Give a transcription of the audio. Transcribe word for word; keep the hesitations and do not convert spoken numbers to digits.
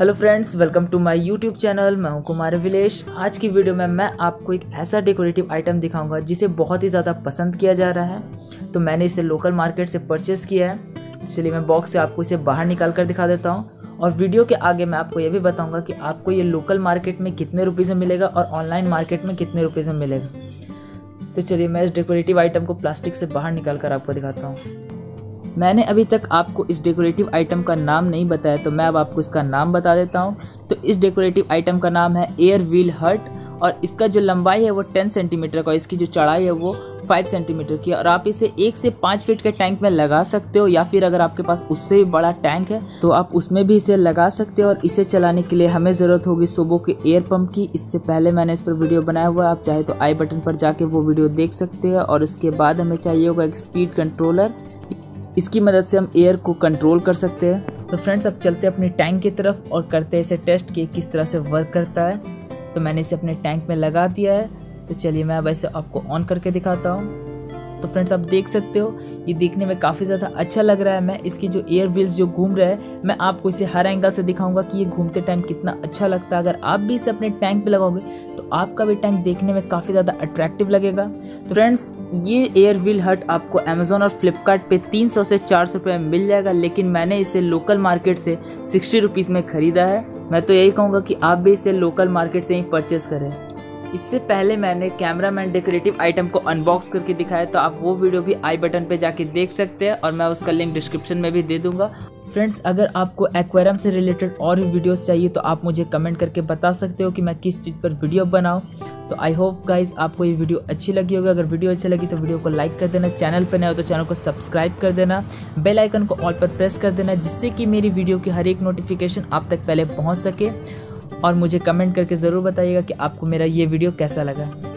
Hello friends, welcome to my YouTube channel. मैं हूं कुमार अभिलेश। आज की वीडियो में मैं आपको एक ऐसा डेकोरेटिव आइटम दिखाऊंगा जिसे बहुत ही ज़्यादा पसंद किया जा रहा है। तो मैंने इसे लोकल मार्केट से परचेस किया है। चलिए मैं बॉक्स से आपको इसे बाहर निकाल कर दिखा देता हूं। और वीडियो के आगे मैं आपको ये भी बताऊँगा कि आपको ये लोकल मार्केट में कितने रुपीज़ में मिलेगा और ऑनलाइन मार्केट में कितने रुपीज़ में मिलेगा। तो चलिए मैं इस डेकोरेटिव आइटम को प्लास्टिक से बाहर निकाल कर आपको दिखाता हूँ। मैंने अभी तक आपको इस डेकोरेटिव आइटम का नाम नहीं बताया, तो मैं अब आपको इसका नाम बता देता हूँ। तो इस डेकोरेटिव आइटम का नाम है एयर व्हील हट, और इसका जो लंबाई है वो दस सेंटीमीटर का, इसकी जो चौड़ाई है वो पाँच सेंटीमीटर की, और आप इसे एक से पाँच फीट के टैंक में लगा सकते हो, या फिर अगर आपके पास उससे भी बड़ा टैंक है तो आप उसमें भी इसे लगा सकते हो। और इसे चलाने के लिए हमें ज़रूरत होगी सोबो के एयर पंप की। इससे पहले मैंने इस पर वीडियो बनाया हुआ है, आप चाहे तो आई बटन पर जाके वो वीडियो देख सकते हो। और इसके बाद हमें चाहिए होगा एक स्पीड कंट्रोलर, इसकी मदद से हम एयर को कंट्रोल कर सकते हैं। तो फ्रेंड्स, अब चलते हैं अपने टैंक की तरफ और करते हैं इसे टेस्ट कि किस तरह से वर्क करता है। तो मैंने इसे अपने टैंक में लगा दिया है। तो चलिए मैं अब इसे आपको ऑन करके दिखाता हूँ। तो फ्रेंड्स, आप देख सकते हो ये देखने में काफ़ी ज़्यादा अच्छा लग रहा है। मैं इसकी जो एयर व्हील्स जो घूम रहा है, मैं आपको इसे हर एंगल से दिखाऊंगा कि ये घूमते टाइम कितना अच्छा लगता है। अगर आप भी इसे अपने टैंक पे लगाओगे तो आपका भी टैंक देखने में काफ़ी ज़्यादा अट्रैक्टिव लगेगा। तो फ्रेंड्स, ये एयर व्हील हट आपको अमेजोन और फ्लिपकार्ट पे तीन सौ से चार सौ रुपये में मिल जाएगा, लेकिन मैंने इसे लोकल मार्केट से सिक्सटी रुपीज़ में ख़रीदा है। मैं तो यही कहूँगा कि आप भी इसे लोकल मार्केट से ही परचेस करें। इससे पहले मैंने कैमरामैन डेकोरेटिव आइटम को अनबॉक्स करके दिखाया, तो आप वो वीडियो भी आई बटन पे जाके देख सकते हैं, और मैं उसका लिंक डिस्क्रिप्शन में भी दे दूंगा। फ्रेंड्स, अगर आपको एक्वेरियम से रिलेटेड और भी वीडियोस चाहिए तो आप मुझे कमेंट करके बता सकते हो कि मैं किस चीज़ पर वीडियो बनाऊँ। तो आई होप गाइज आपको ये वीडियो अच्छी लगी होगी। अगर वीडियो अच्छी लगी तो वीडियो को लाइक कर देना, चैनल पर नया हो तो चैनल को सब्सक्राइब कर देना, बेल आइकन को ऑल पर प्रेस कर देना, जिससे कि मेरी वीडियो की हर एक नोटिफिकेशन आप तक पहले पहुँच सके। और मुझे कमेंट करके ज़रूर बताइएगा कि आपको मेरा ये वीडियो कैसा लगा।